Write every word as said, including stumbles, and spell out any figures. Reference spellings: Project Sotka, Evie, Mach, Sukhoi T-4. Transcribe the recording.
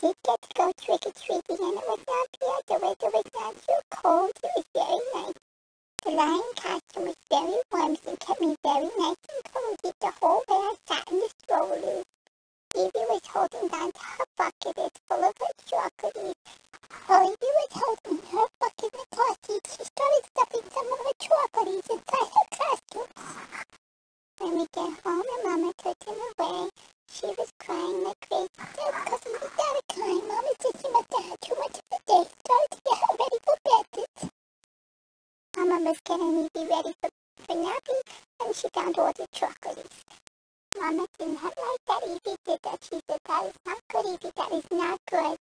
we did get to go trick-or-treating, and it was not bad. The weather was not too cold. It was very nice. The lion costume was very warm and kept me very nice and cozy the whole way I sat in the stroller. Evie was holding down to her bucket. It's full of her chocolates. While Evie was holding her bucket with sausage, she started stuffing some of her chocolates inside her costume. When we got home and Mama took them away, she was crying like crazy. Dad, cousin, we started crying. Mama said she must have had too much of the day. Started to get her ready for bed. Mama was getting Evie ready for, for napping, and she found all the chocolates. Mama did not like that Evie did that. She said, that is not good, Evie. That is not good.